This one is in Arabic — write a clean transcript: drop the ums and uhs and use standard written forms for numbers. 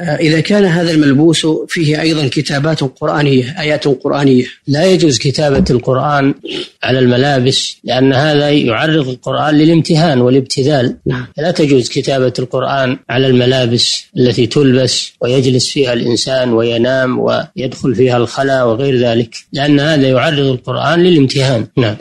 إذا كان هذا الملبوس فيه أيضا كتابات قرآنية، آيات قرآنية، لا يجوز كتابة القرآن على الملابس، لأن هذا يعرض القرآن للامتهان والابتذال. لا تجوز كتابة القرآن على الملابس التي تلبس ويجلس فيها الإنسان وينام ويدخل فيها الخلاء وغير ذلك، لأن هذا يعرض القرآن للامتهان. نعم.